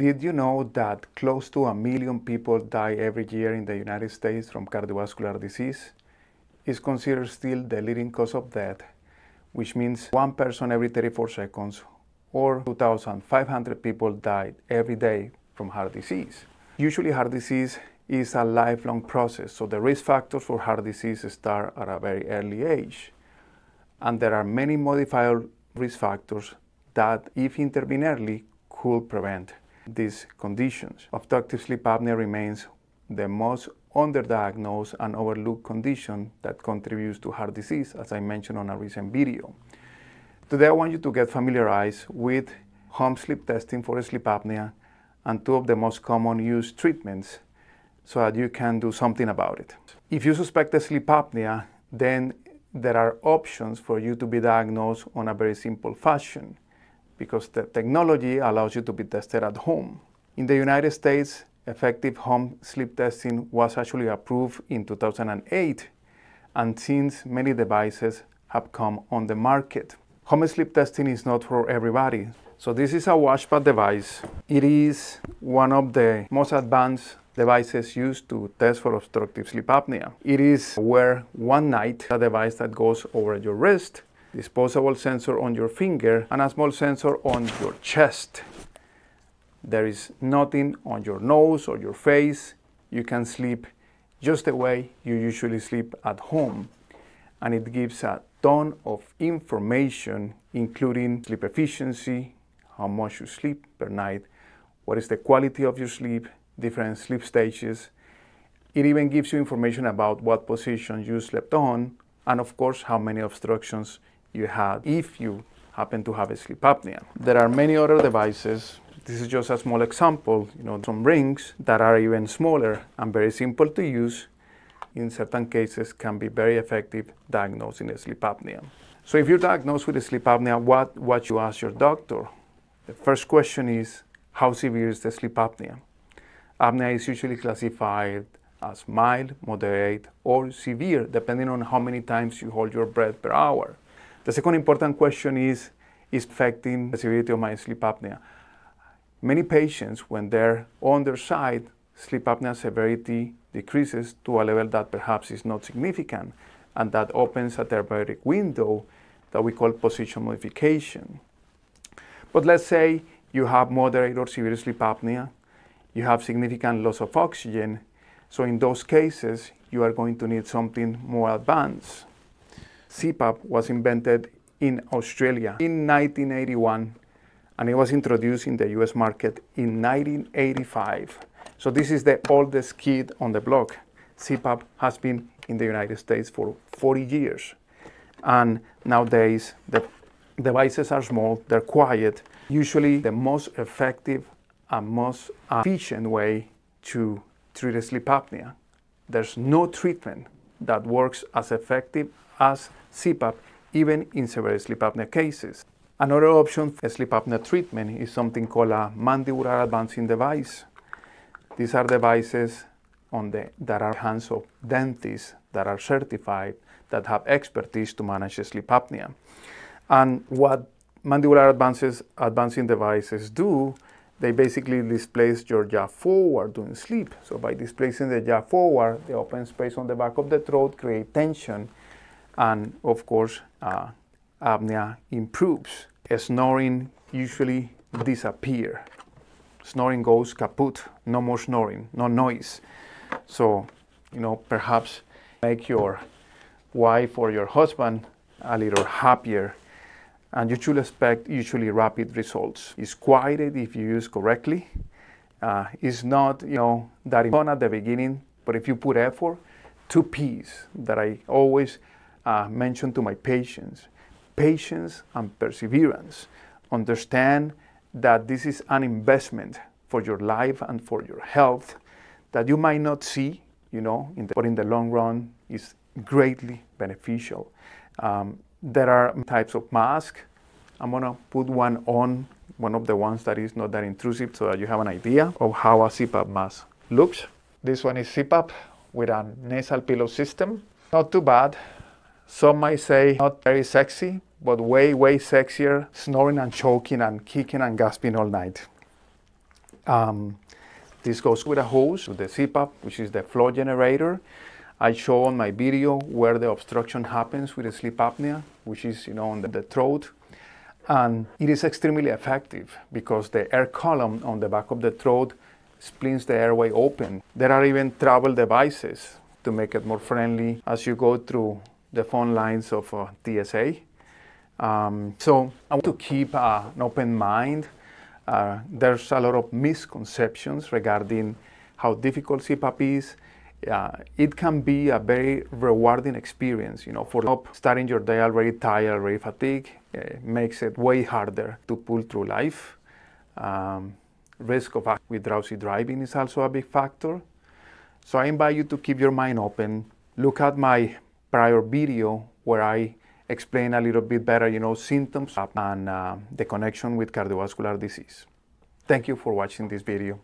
Did you know that close to 1 million people die every year in the United States from cardiovascular disease? It's considered still the leading cause of death, which means one person every 34 seconds or 2,500 people die every day from heart disease. Usually heart disease is a lifelong process, so the risk factors for heart disease start at a very early age. And there are many modifiable risk factors that, if intervened early, could prevent these conditions. Obstructive sleep apnea remains the most underdiagnosed and overlooked condition that contributes to heart disease, as I mentioned on a recent video. Today I want you to get familiarized with home sleep testing for sleep apnea and two of the most common used treatments so that you can do something about it. If you suspect sleep apnea, then there are options for you to be diagnosed on a very simple fashion, because the technology allows you to be tested at home. In the United States, effective home sleep testing was actually approved in 2008, and since many devices have come on the market. Home sleep testing is not for everybody. So this is a Watchpad device. It is one of the most advanced devices used to test for obstructive sleep apnea. It is where one night, a device that goes over your wrist, disposable sensor on your finger, and a small sensor on your chest. There is nothing on your nose or your face. You can sleep just the way you usually sleep at home. And it gives a ton of information, including sleep efficiency, how much you sleep per night, what is the quality of your sleep, different sleep stages. It even gives you information about what position you slept on, and of course, how many obstructions you had if you happen to have a sleep apnea. There are many other devices. This is just a small example, some rings that are even smaller and very simple to use. In certain cases can be very effective diagnosing a sleep apnea. So if you're diagnosed with a sleep apnea, what you ask your doctor? The first question is, how severe is the sleep apnea? Apnea is usually classified as mild, moderate, or severe, depending on how many times you hold your breath per hour. The second important question is affecting the severity of my sleep apnea. Many patients, when they're on their side, sleep apnea severity decreases to a level that perhaps is not significant, and that opens a therapeutic window that we call position modification. But let's say you have moderate or severe sleep apnea, you have significant loss of oxygen, so in those cases, you are going to need something more advanced. CPAP was invented in Australia in 1981, and it was introduced in the US market in 1985. So this is the oldest kid on the block. CPAP has been in the United States for 40 years. And nowadays, the devices are small, they're quiet. Usually the most effective and most efficient way to treat sleep apnea. There's no treatment that works as effective as CPAP, even in severe sleep apnea cases. Another option for sleep apnea treatment is something called a mandibular advancing device. These are devices that are in the hands of dentists that are certified, that have expertise to manage sleep apnea. And what mandibular advancing devices do, they basically displace your jaw forward during sleep. So by displacing the jaw forward, the open space on the back of the throat creates tension, and of course, apnea improves. Snoring usually disappears. Snoring goes kaput, no more snoring, no noise. So, perhaps make your wife or your husband a little happier. And you should expect usually rapid results. It's quieted if you use correctly. It's not, that important at the beginning, but if you put effort, two P's that I always mention to my patients, patience and perseverance. Understand that this is an investment for your life and for your health that you might not see, but in the long run is greatly beneficial. There are types of masks. I'm gonna put one on, one of the ones that is not that intrusive, so that you have an idea of how a CPAP mask looks. This one is CPAP with a nasal pillow system. Not too bad. Some might say not very sexy, but way, way sexier, snoring and choking and kicking and gasping all night. This goes with a hose, with the CPAP, which is the flow generator. I show on my video where the obstruction happens with the sleep apnea, which is, on the throat. And it is extremely effective because the air column on the back of the throat splints the airway open. There are even travel devices to make it more friendly as you go through the phone lines of TSA. So I want to keep an open mind. There's a lot of misconceptions regarding how difficult CPAP is. It can be a very rewarding experience, for starting your day already tired, already fatigued. It makes it way harder to pull through life. Risk of accident with drowsy driving is also a big factor. So I invite you to keep your mind open. Look at my prior video where I explain a little bit better, symptoms and the connection with cardiovascular disease. Thank you for watching this video.